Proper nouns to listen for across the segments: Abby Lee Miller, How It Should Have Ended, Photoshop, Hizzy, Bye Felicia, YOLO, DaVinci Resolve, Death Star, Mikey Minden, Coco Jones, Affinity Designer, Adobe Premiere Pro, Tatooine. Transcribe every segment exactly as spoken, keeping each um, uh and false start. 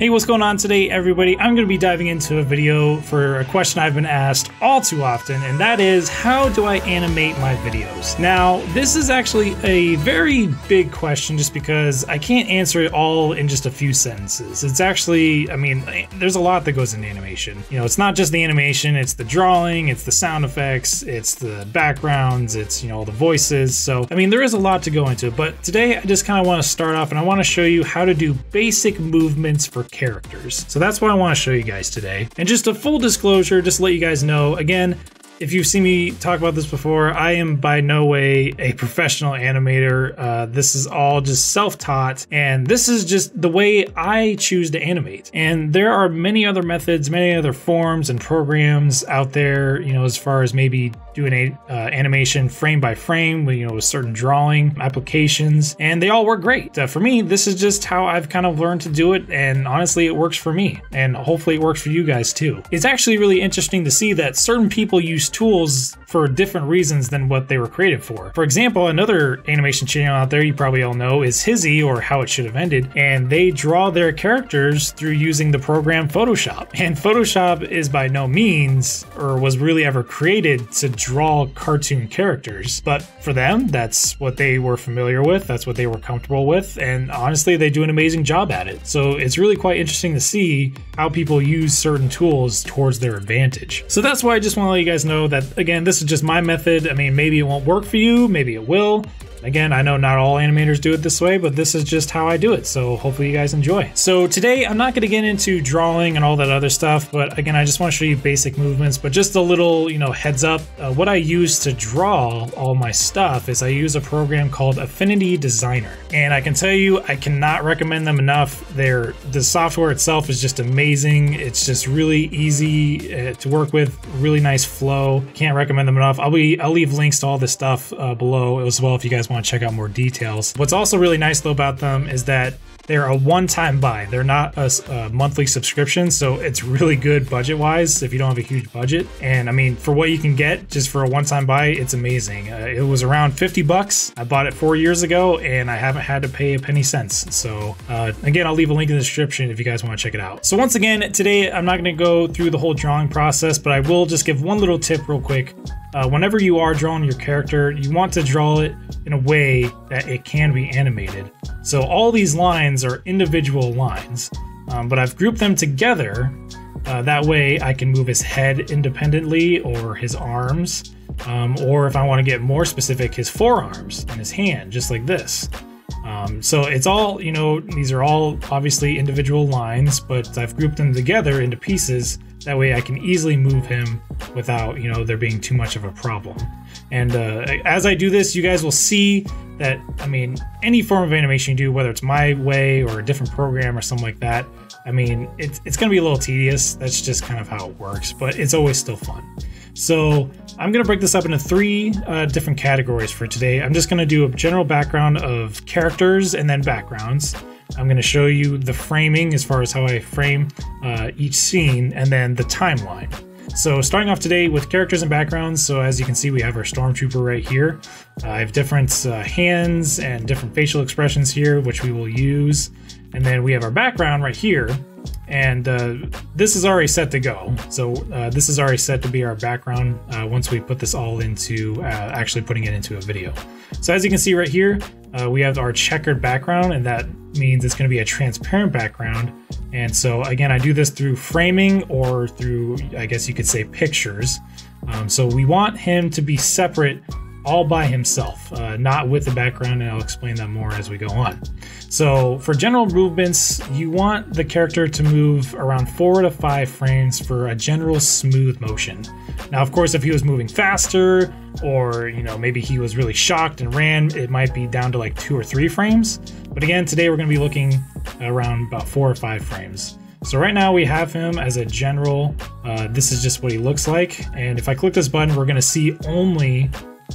Hey, what's going on today, everybody? I'm going to be diving into a video for a question I've been asked all too often, and that is, how do I animate my videos? Now, this is actually a very big question just because I can't answer it all in just a few sentences. It's actually, I mean, there's a lot that goes into animation. You know, it's not just the animation, it's the drawing, it's the sound effects, it's the backgrounds, it's, you know, all the voices. So, I mean, there is a lot to go into, but today I just kind of want to start off and I want to show you how to do basic movements for characters. So that's what I want to show you guys today. And just a full disclosure, just to let you guys know, again, if you've seen me talk about this before, I am by no way a professional animator. Uh, this is all just self-taught, and this is just the way I choose to animate. And there are many other methods, many other forms and programs out there, you know, as far as maybe doing a, uh, animation frame by frame, you know, with certain drawing applications, and they all work great. Uh, for me, this is just how I've kind of learned to do it, and honestly, it works for me, and hopefully it works for you guys too. It's actually really interesting to see that certain people use tools for different reasons than what they were created for. For example, another animation channel out there you probably all know is Hizzy, or How It Should Have Ended, and they draw their characters through using the program Photoshop. And Photoshop is by no means, or was really ever created to draw cartoon characters. But for them, that's what they were familiar with, that's what they were comfortable with, and honestly, they do an amazing job at it. So it's really quite interesting to see how people use certain tools towards their advantage. So that's why I just want to let you guys know that, again, this is just my method. I mean, maybe it won't work for you, maybe it will. Again, I know not all animators do it this way, but this is just how I do it, so hopefully you guys enjoy. So today, I'm not gonna get into drawing and all that other stuff, but again, I just wanna show you basic movements, but just a little, you know, heads up. Uh, what I use to draw all my stuff is I use a program called Affinity Designer. And I can tell you, I cannot recommend them enough. They're, the software itself is just amazing. It's just really easy uh, to work with, really nice flow. Can't recommend them enough. I'll, be, I'll leave links to all this stuff uh, below as well if you guys want to check out more details. What's also really nice though about them is that they're a one-time buy. They're not a, a monthly subscription, so it's really good budget-wise if you don't have a huge budget. And I mean, for what you can get just for a one-time buy, it's amazing. Uh, it was around fifty bucks. I bought it four years ago, and I haven't had to pay a penny since. So uh, again, I'll leave a link in the description if you guys want to check it out. So once again, today I'm not going to go through the whole drawing process, but I will just give one little tip real quick. Uh, whenever you are drawing your character, you want to draw it in a way that it can be animated. So all these lines are individual lines, um, but I've grouped them together. Uh, that way I can move his head independently, or his arms, um, or if I want to get more specific, his forearms and his hand, just like this. Um, so it's all, you know, these are all obviously individual lines, but I've grouped them together into pieces. That way I can easily move him without, you know, there being too much of a problem. And uh, as I do this, you guys will see that, I mean, any form of animation you do, whether it's my way or a different program or something like that, I mean, it's, it's gonna be a little tedious. That's just kind of how it works, but it's always still fun. So I'm gonna break this up into three uh, different categories for today. I'm just gonna do a general background of characters and then backgrounds. I'm going to show you the framing as far as how I frame uh, each scene, and then the timeline. So starting off today with characters and backgrounds. So as you can see, we have our stormtrooper right here. Uh, I have different uh, hands and different facial expressions here, which we will use. And then we have our background right here. And uh, this is already set to go. So uh, this is already set to be our background uh, once we put this all into uh, actually putting it into a video. So as you can see right here, uh, we have our checkered background, and that means it's going to be a transparent background. And so again, I do this through framing, or through, I guess you could say, pictures. Um, so we want him to be separate all by himself, uh, not with the background, and I'll explain that more as we go on. So for general movements, you want the character to move around four to five frames for a general smooth motion. Now, of course, if he was moving faster, or, you know, maybe he was really shocked and ran, it might be down to like two or three frames. But again, today we're gonna be looking around about four or five frames. So right now we have him as a general, uh, this is just what he looks like. And if I click this button, we're gonna see only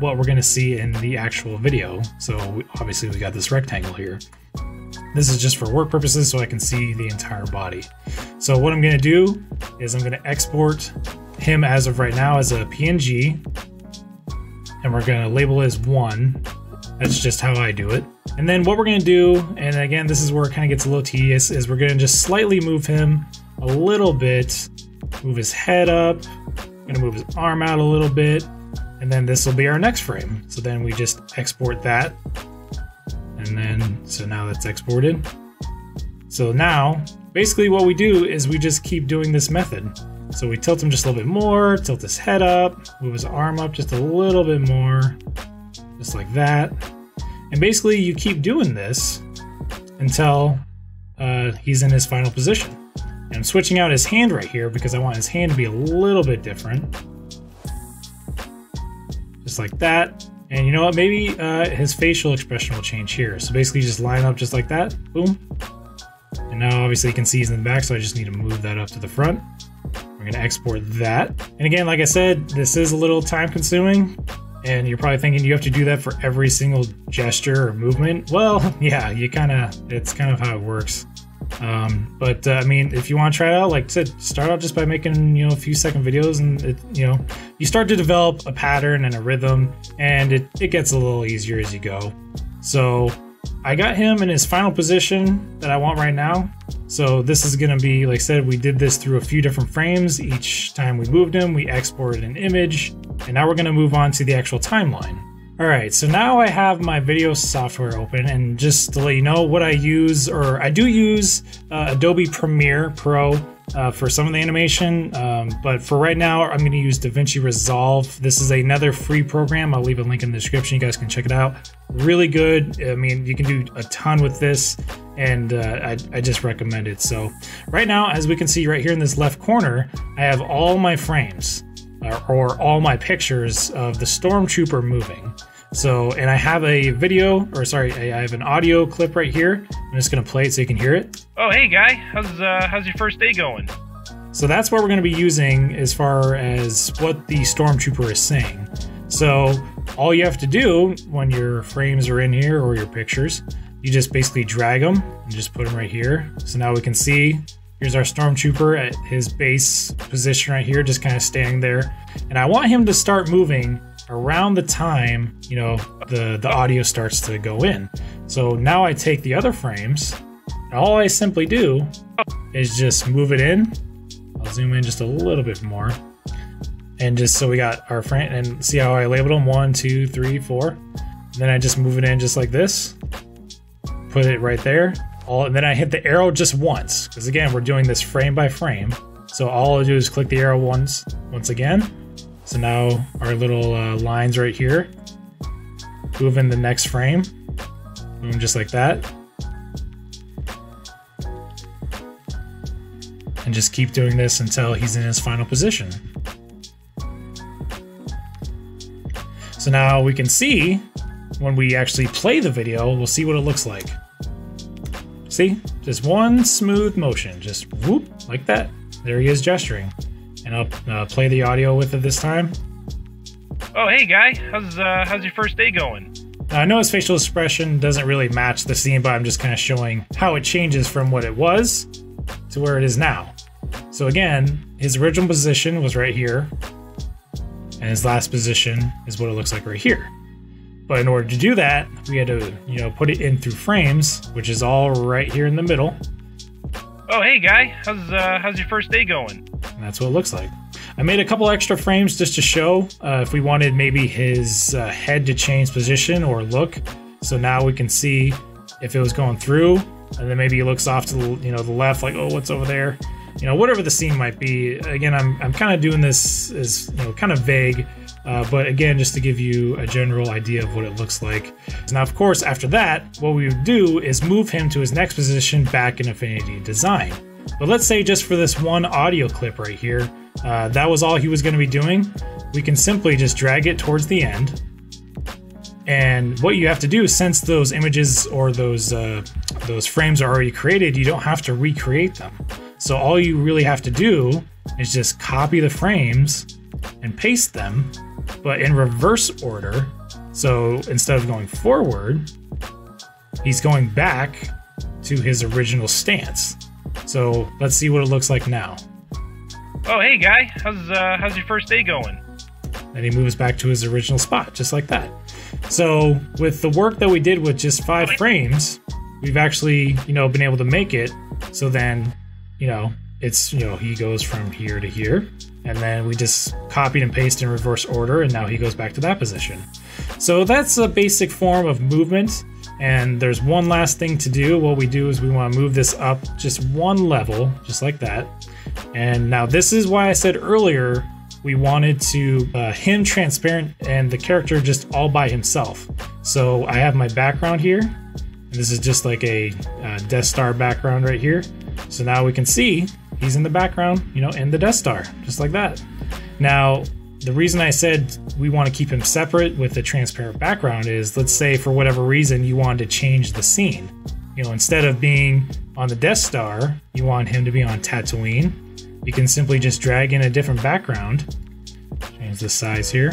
what we're gonna see in the actual video. So we, obviously we got this rectangle here. This is just for work purposes, so I can see the entire body. So what I'm gonna do is I'm gonna export him as of right now as a P N G, and we're gonna label it as one. That's just how I do it. And then what we're gonna do, and again, this is where it kind of gets a little tedious, is we're gonna just slightly move him a little bit, move his head up, gonna move his arm out a little bit, and then this will be our next frame. So then we just export that. And then, so now that's exported. So now, basically what we do is we just keep doing this method. So we tilt him just a little bit more, tilt his head up, move his arm up just a little bit more, just like that. And basically you keep doing this until uh, he's in his final position. And I'm switching out his hand right here because I want his hand to be a little bit different. Just like that. And you know what, maybe uh, his facial expression will change here. So basically just line up just like that, boom. And now obviously you can see he's in the back, so I just need to move that up to the front. We're gonna export that. And again, like I said, this is a little time consuming, and you're probably thinking you have to do that for every single gesture or movement. Well, yeah, you kinda, it's kind of how it works. Um, but uh, I mean, if you want to try it out, like I said, start out just by making, you know, a few second videos, and it, you know, you start to develop a pattern and a rhythm, and it, it gets a little easier as you go. So I got him in his final position that I want right now. So this is going to be, like I said, we did this through a few different frames. Each time we moved him, we exported an image, and now we're going to move on to the actual timeline. All right, so now I have my video software open, and just to let you know what I use, or I do use uh, Adobe Premiere Pro uh, for some of the animation, um, but for right now, I'm gonna use DaVinci Resolve. This is another free program. I'll leave a link in the description. You guys can check it out. Really good. I mean, you can do a ton with this, and uh, I, I just recommend it. So right now, as we can see right here in this left corner, I have all my frames. Or all my pictures of the stormtrooper moving. So, and I have a video, or sorry, I have an audio clip right here. I'm just gonna play it so you can hear it. Oh, hey guy, how's uh, how's your first day going? So that's what we're gonna be using as far as what the stormtrooper is saying. So all you have to do when your frames are in here or your pictures, you just basically drag them and just put them right here. So now we can see. Here's our stormtrooper at his base position right here, just kind of standing there. And I want him to start moving around the time, you know, the, the audio starts to go in. So now I take the other frames, and all I simply do is just move it in. I'll zoom in just a little bit more. And just so we got our frame, and see how I labeled them? One, two, three, four. And then I just move it in just like this, put it right there. All, and then I hit the arrow just once, because again, we're doing this frame by frame. So all I do is click the arrow once, once again. So now our little uh, lines right here, move in the next frame, move just like that. And just keep doing this until he's in his final position. So now we can see, when we actually play the video, we'll see what it looks like. See, just one smooth motion, just whoop, like that. There he is gesturing. And I'll uh, play the audio with it this time. Oh, hey guy, how's uh, how's your first day going? Now, I know his facial expression doesn't really match the scene, but I'm just kind of showing how it changes from what it was to where it is now. So again, his original position was right here, and his last position is what it looks like right here. But in order to do that, we had to, you know, put it in through frames, which is all right here in the middle. Oh, hey guy, how's uh, how's your first day going? And that's what it looks like. I made a couple extra frames just to show uh, if we wanted maybe his uh, head to change position or look. So now we can see if it was going through, and then maybe he looks off to the, you know, the left, like, oh, what's over there? You know, whatever the scene might be. Again, I'm I'm kind of doing this as, you know, kind of vague. Uh, but again, just to give you a general idea of what it looks like. Now, of course, after that, what we would do is move him to his next position back in Affinity Design. But let's say just for this one audio clip right here, uh, that was all he was going to be doing. We can simply just drag it towards the end. And what you have to do, since those images or those, uh, those frames are already created, you don't have to recreate them. So all you really have to do is just copy the frames and paste them, but in reverse order. So instead of going forward, he's going back to his original stance. So let's see what it looks like now. Oh, hey guy, how's uh, how's your first day going? And he moves back to his original spot, just like that. So with the work that we did with just five frames, we've actually, you know, been able to make it. So then, you know, it's, you know, he goes from here to here, and then we just copied and pasted in reverse order, and now he goes back to that position. So that's a basic form of movement. And there's one last thing to do. What we do is we want to move this up just one level, just like that. And now this is why I said earlier, we wanted to uh, him transparent and the character just all by himself. So I have my background here. And this is just like a uh, Death Star background right here. So now we can see he's in the background, you know, in the Death Star, just like that. Now, the reason I said we want to keep him separate with a transparent background is, let's say for whatever reason you wanted to change the scene. You know, instead of being on the Death Star, you want him to be on Tatooine. You can simply just drag in a different background, change the size here,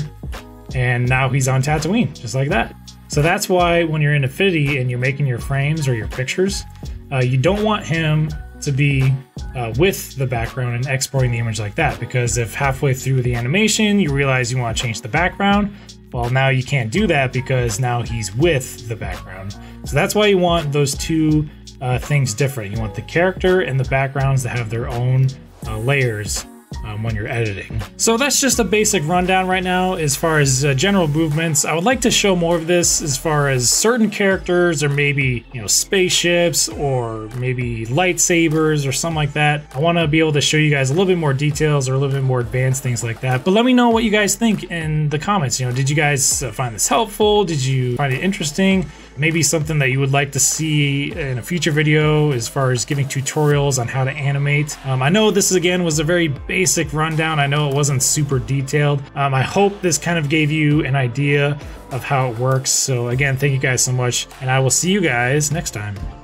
and now he's on Tatooine, just like that. So that's why when you're in Affinity and you're making your frames or your pictures, uh, you don't want him to be uh, with the background and exporting the image like that, because if halfway through the animation you realize you want to change the background, well, now you can't do that because now he's with the background. So that's why you want those two uh, things different. You want the character and the backgrounds to have their own uh, layers um, when you're editing. So that's just a basic rundown right now as far as uh, general movements. I would like to show more of this as far as certain characters, or maybe, you know, spaceships, or maybe lightsabers or something like that. I want to be able to show you guys a little bit more details or a little bit more advanced things like that. But let me know what you guys think in the comments. You know, did you guys uh, find this helpful? Did you find it interesting? Maybe something that you would like to see in a future video as far as giving tutorials on how to animate. Um, I know this again was a very basic rundown. I know it wasn't super detailed. Um, I hope this kind of gave you an idea of how it works. So again, thank you guys so much, and I will see you guys next time.